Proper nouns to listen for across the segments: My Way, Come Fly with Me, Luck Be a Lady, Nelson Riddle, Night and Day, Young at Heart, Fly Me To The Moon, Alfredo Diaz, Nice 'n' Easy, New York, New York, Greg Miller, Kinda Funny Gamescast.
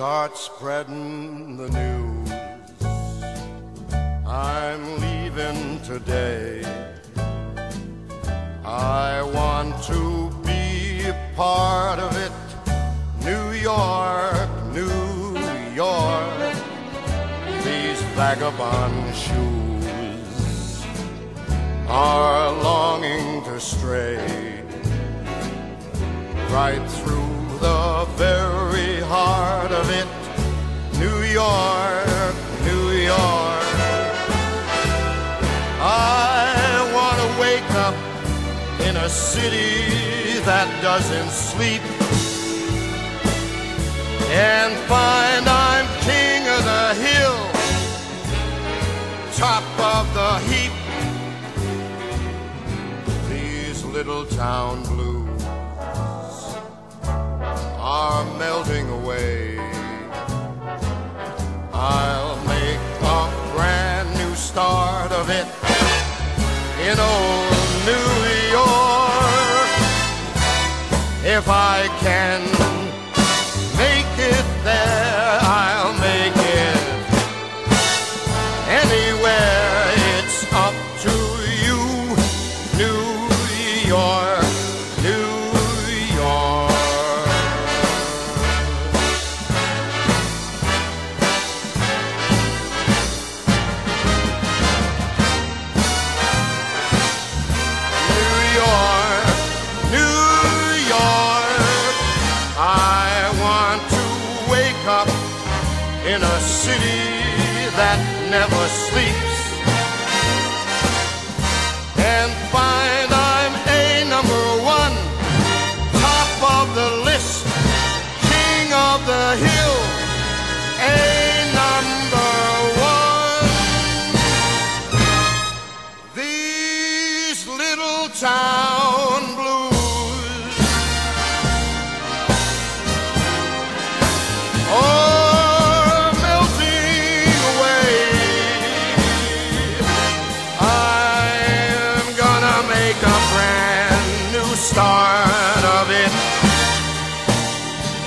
start spreading the news. I'm leaving today. I want to be a part of it. New York, New York, these vagabond shoes are longing to stray right through the very heart of it. New York, New York, I want to wake up in a city that doesn't sleep and find I'm king of the hill, top of the heap. These little town blues are melting away. I'll make a brand new start of it in old New York, if I can. Never sleeps and find I'm a number one, top of the list, king of the hill, a number one. These little town blues. Oh, start of it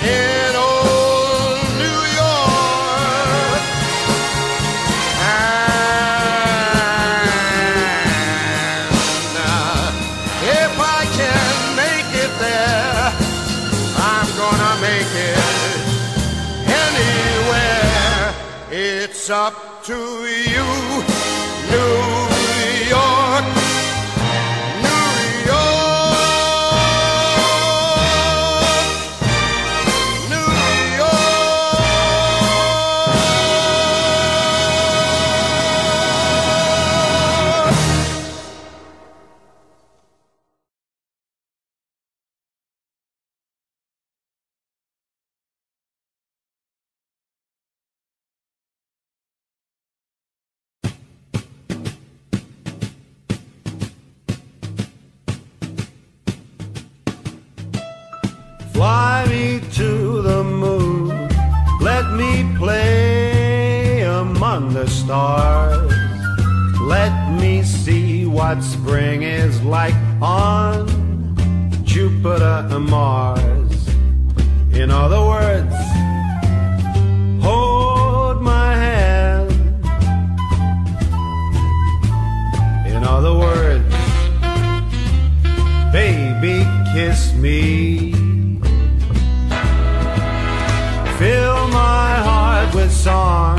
in old New York, and if I can make it there, I'm gonna make it anywhere. It's up to you, New York. Fly me to the moon, let me play among the stars, let me see what spring is like on Jupiter and Mars. In other words, hold my hand. In other words, baby, kiss me. Fill my heart with song,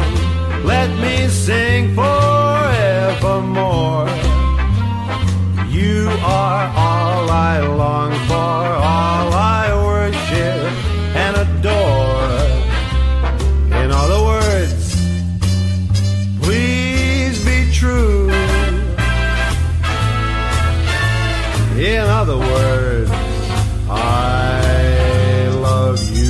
let me sing forevermore. You are all I long for, all I worship and adore. In other words, please be true. In other words, I love you.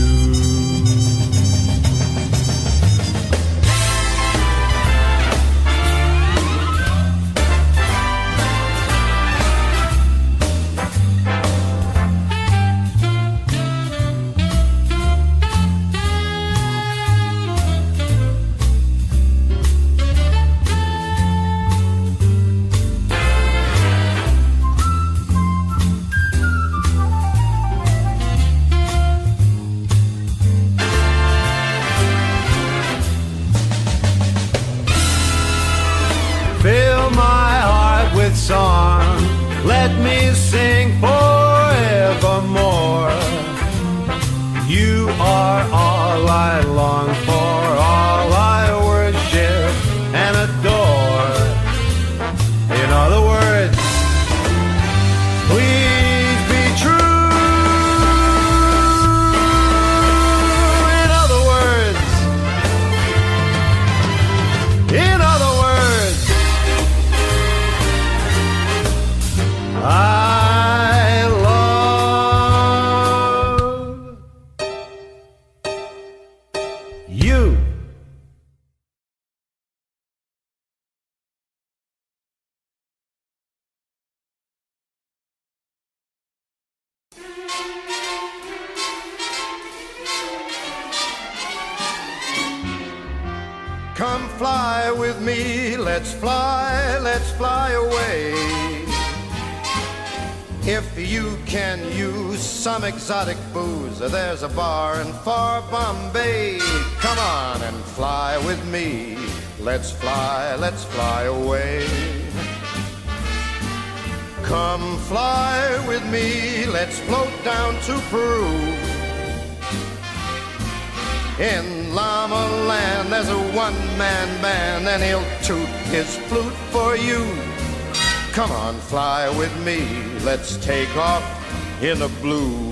are all I long for, all I worship and adore. In other words, please be true. In other words, Come fly with me, let's fly away. If you can use some exotic booze, there's a bar in far Bombay. Come on and fly with me, let's fly away. Come fly with me, let's float down to Peru. In Llama Land, there's a one-man band, and he'll toot his flute for you. Come on, fly with me, let's take off in the blue.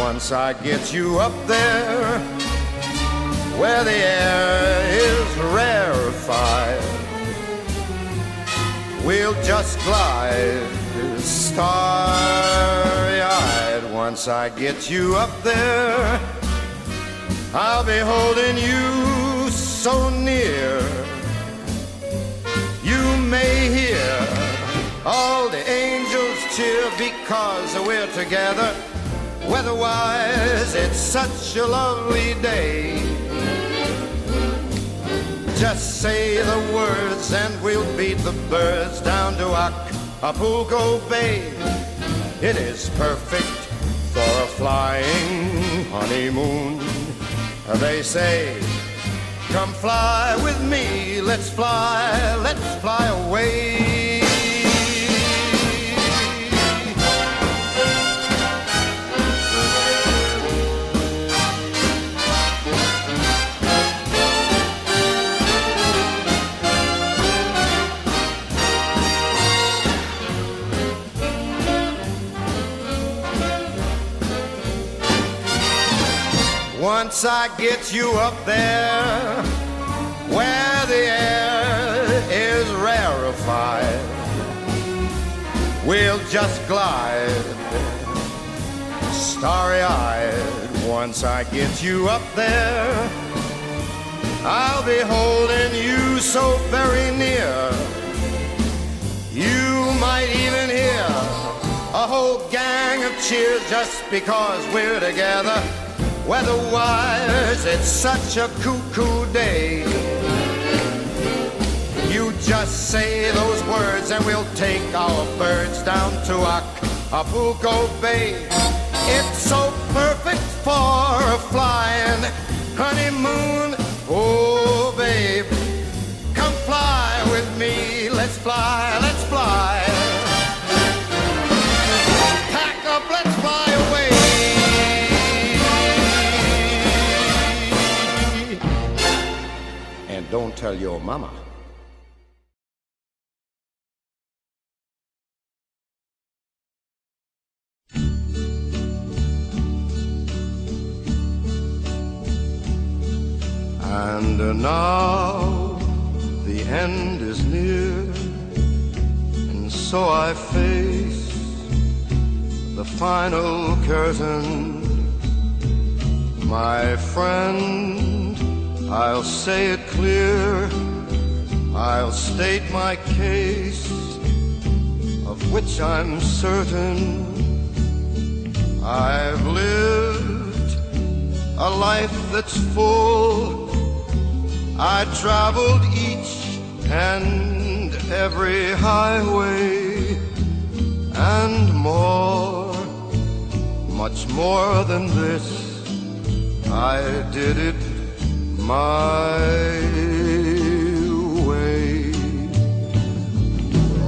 Once I get you up there, where the air is rarefied, we'll just glide starry-eyed. Once I get you up there, I'll be holding you so near, you may hear all the angels cheer, because we're together. Weatherwise, it's such a lovely day. Just say the words and we'll beat the birds down to Acapulco Bay. It is perfect for a flying honeymoon. They say, come fly with me, let's fly away. Once I get you up there, where the air is rarefied, we'll just glide starry-eyed. Once I get you up there, I'll be holding you so very near, you might even hear a whole gang of cheers, just because we're together. Weatherwise, it's such a cuckoo day. You just say those words and we'll take our birds down to Acapulco Bay. It's so perfect for a flying honeymoon. Oh, babe, come fly with me. Let's fly. Pack up, let's fly away. Don't tell your mama. And now the end is near, and so I face the final curtain. My friend, I'll say it clear, I'll state my case, of which I'm certain. I've lived a life that's full, I traveled each and every highway, and more, much more than this, I did it my way.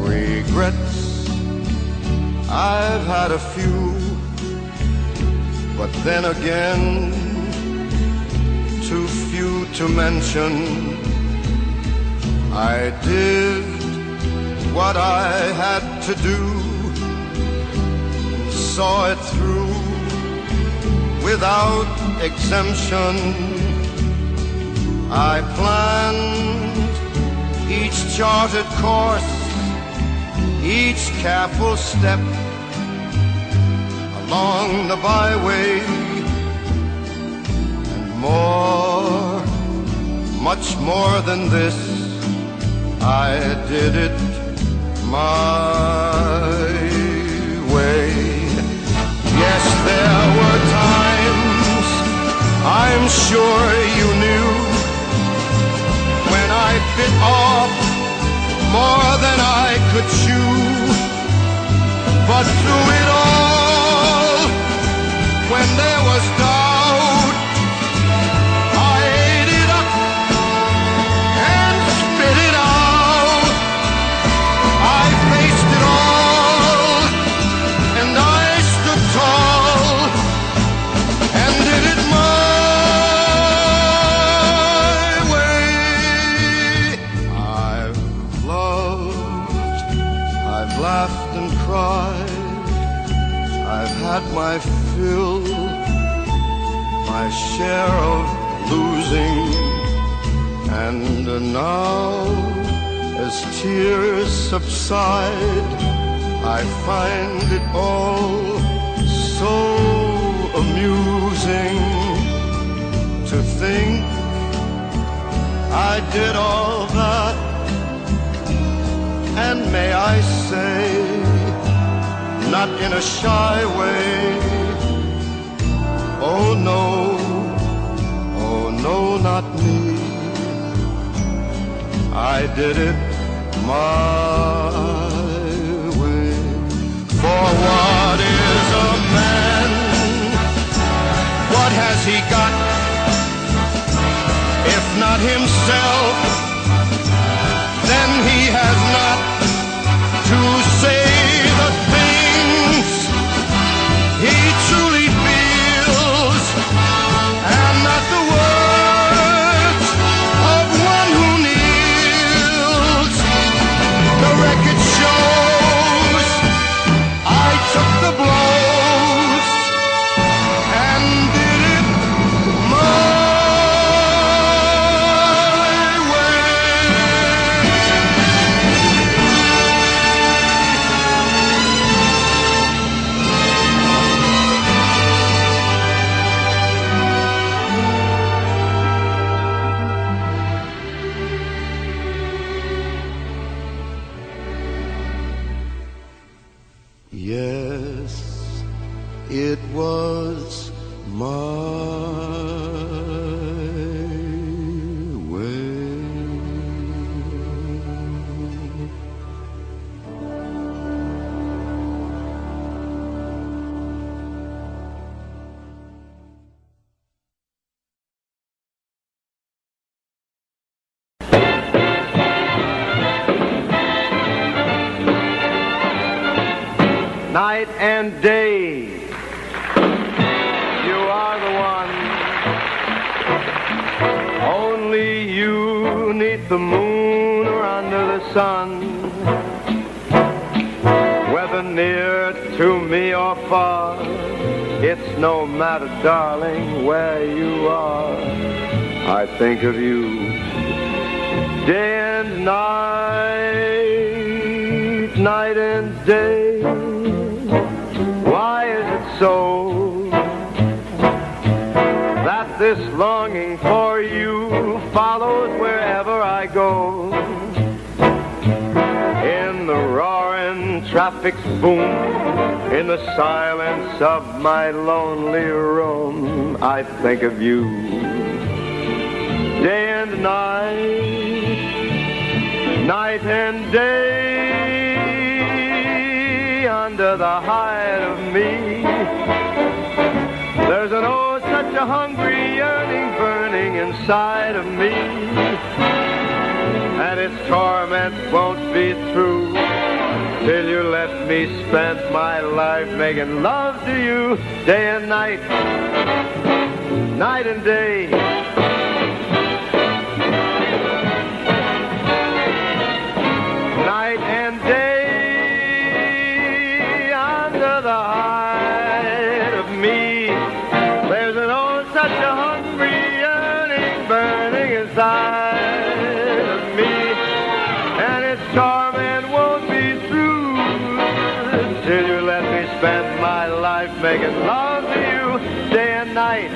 Regrets, I've had a few, but But then again, too few to mention, I did what I had to do, saw it through without exemption. I planned each charted course, each careful step along the byway, and more, much more than this, I did it my way. Yes, there were times, I'm sure you knew, when I bit off more than I could chew. But through it all, when there was doubt, I ate it up and spit it out. I faced it all, and I stood tall, and did it my way. I've loved, I've laughed and cried, I've had my fill, my share of losing, and now as tears subside, I find it all so amusing to think I did all that, and may I say, not in a shy way, oh no, not me, I did it my way. For what is a man, what has he got, if not himself, then he has not to say the thing he truly feels, and not the words of one who kneels. The record shows I took the blows and did it was my way. Night and Day. The moon or under the sun, whether near to me or far, it's no matter, darling, where you are. I think of you day and night, night and day. Why is it so that this longing for you follows wherever I go? In the roaring traffic's boom, in the silence of my lonely room, I think of you day and night, night and day. Under the hide of me, there's an old, such a hungry yearning burning inside of me, and its torment won't be through till you let me spend my life making love to you day and night, night and day. Night and day, under the hide of me, there's an old, such a hungry yearning burning inside of me, and its torment won't be through till you let me spend my life making love to you day and night. Night.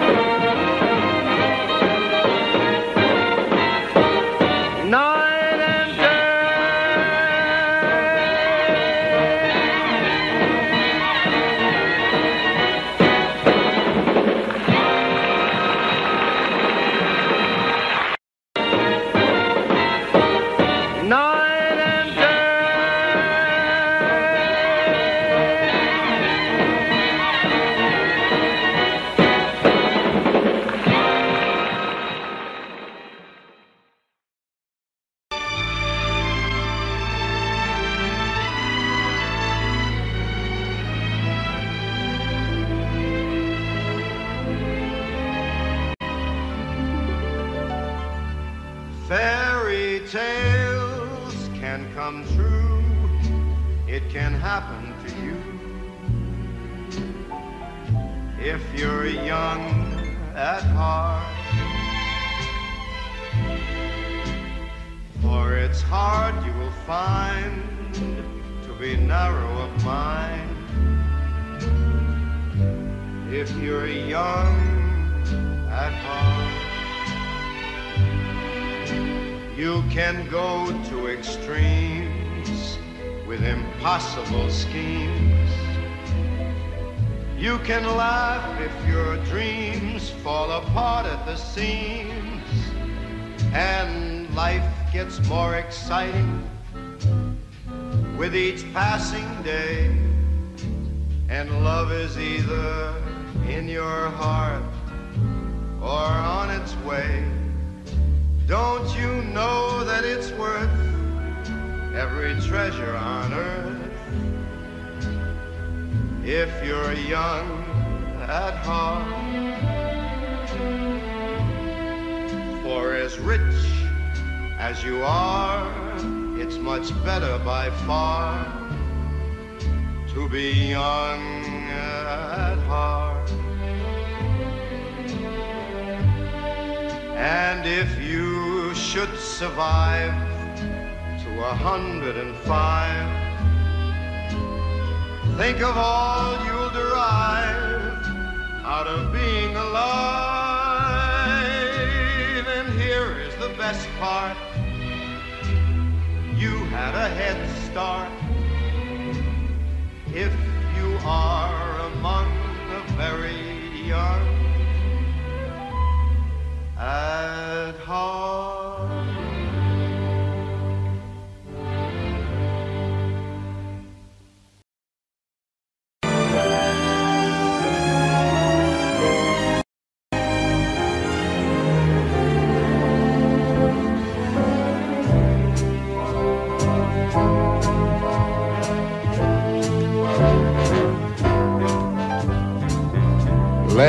True, it can happen to you if you're young at heart, for it's hard you will find to be narrow of mind if you're young at heart. You can go to extremes with impossible schemes. You can laugh if your dreams fall apart at the seams, and life gets more exciting with each passing day, and love is either in your heart or on its way. Don't you know that it's worth every treasure on earth if you're young at heart? For as rich as you are, it's much better by far to be young at heart. And if you should survive 105, think of all you'll derive out of being alive. And here is the best part: you had a head start if you are among the very young at heart.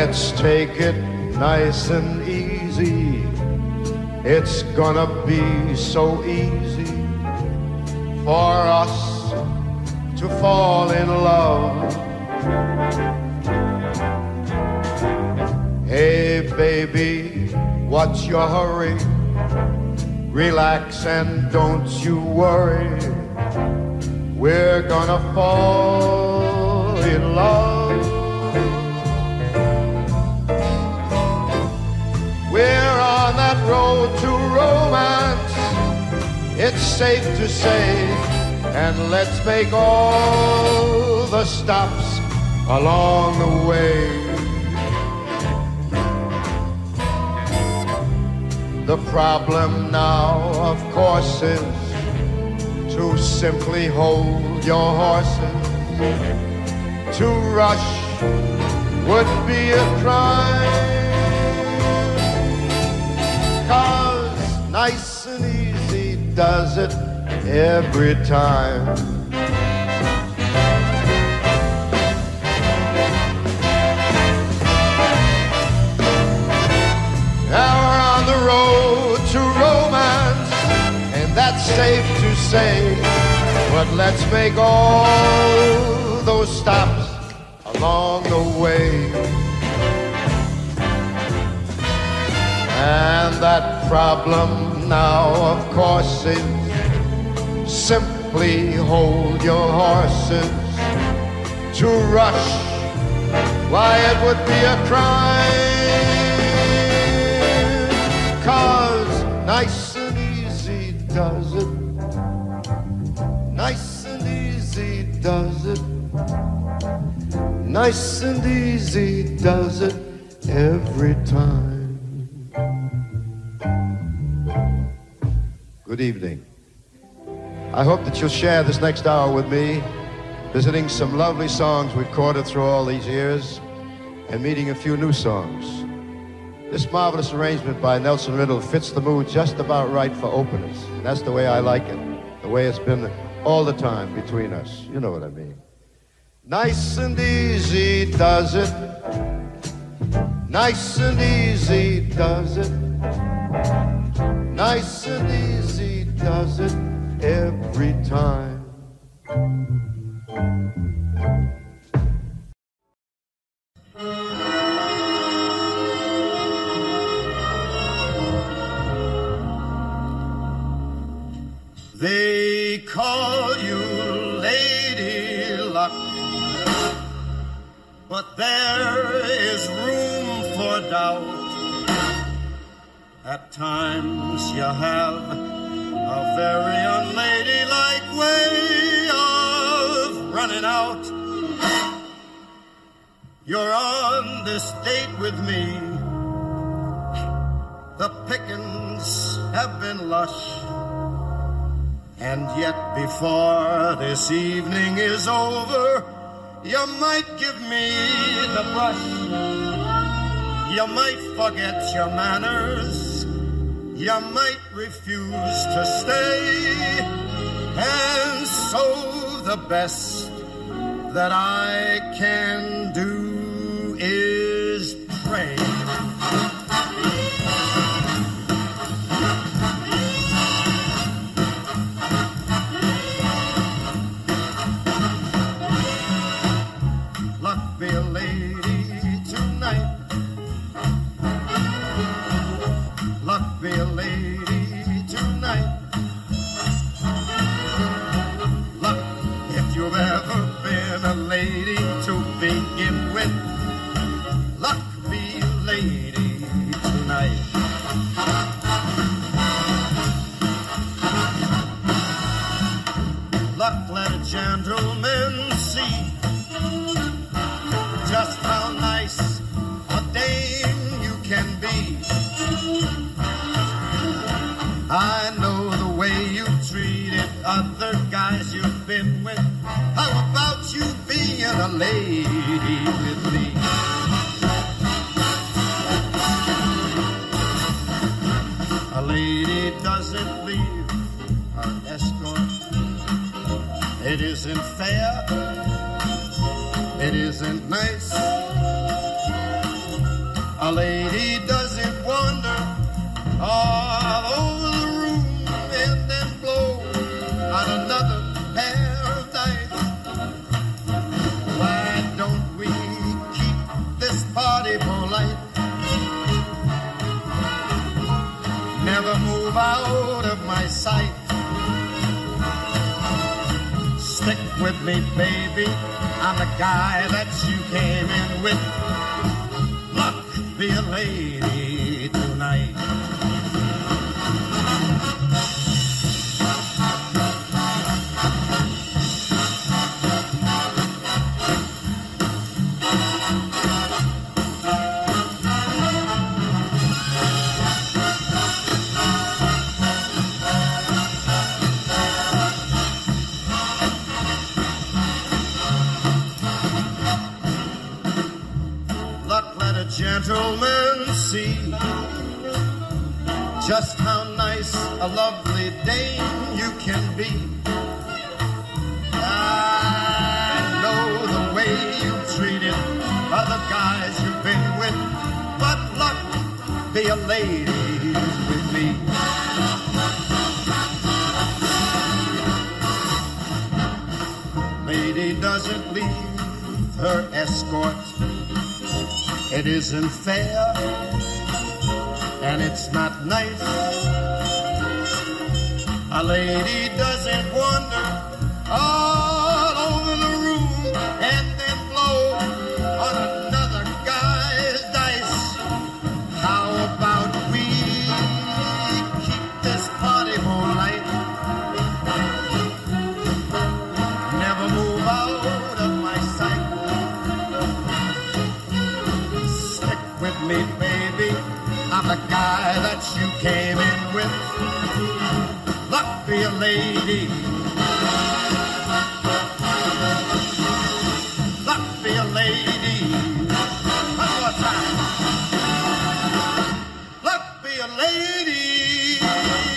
Let's take it nice and easy. It's gonna be so easy for us to fall in love. Hey baby, what's your hurry? Relax and don't you worry. We're gonna fall in love. We're on that road to romance, it's safe to say, and let's make all the stops along the way. The problem now, of course, is to simply hold your horses. To rush would be a crime, 'cause nice and easy does it every time. say, but let's make all those stops along the way. And that problem now, of course, is simply hold your horses. To rush, why, it would be a crime, 'cause nice and easy does it. Nice and easy does it. Nice and easy does it every time. Good evening. I hope that you'll share this next hour with me, visiting some lovely songs we've recorded through all these years and meeting a few new songs. This marvelous arrangement by Nelson Riddle fits the mood just about right for openers. And that's the way I like it, the way it's been all the time between us. You know what I mean. Nice and easy does it. Nice and easy does it. Nice and easy does it every time. They call you Lady Luck, but there is room for doubt. At times you have a very unladylike way of running out. You're on this date with me. The pickings have been lush, and yet before this evening is over, you might give me the brush. You might forget your manners. You might refuse to stay. And so the best that I can do is pray. Be a lady tonight. Luck be a lady tonight. Luck, if you've ever been a lady to begin with. Luck be a lady tonight. Luck let a gentleman see just how nice a dame you can be. I know the way you treated other guys you've been with. How about you being a lady with me? A lady doesn't leave an escort. It isn't fair. It isn't nice. A lady doesn't wander all over the room and then blow on another pair of dice. Why don't we keep this party polite? Never move out of my sight. Stick with me, baby. I'm the guy that you came in with. Luck be a lady tonight. Gentlemen, see just how nice a lovely dame you can be. I know the way you treated other guys you've been with, but luck be a lady with me. doesn't leave her escort. It isn't fair, and it's not nice. A lady doesn't wander all over the room and then blow on another guy's dice. How about we keep this party whole night? Never move out of my sight. Stick with me, baby. I'm the guy that you came in with. Luck be a lady. Luck be a lady. One more time. Luck be a lady tonight.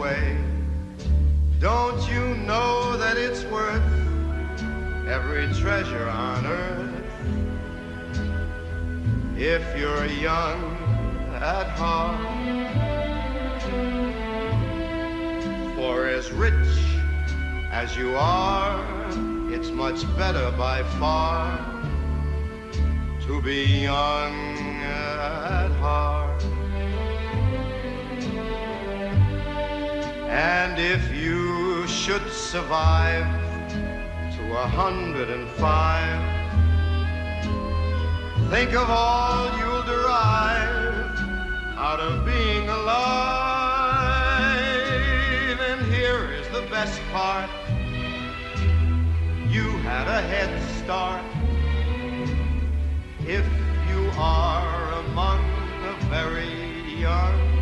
Way. Don't you know that it's worth every treasure on earth. If you're young at heart, for as rich as you are, it's much better by far to be young at heart. And if you should survive to 105, think of all you'll derive out of being alive. And here is the best part: you had a head start. If you are among the very young,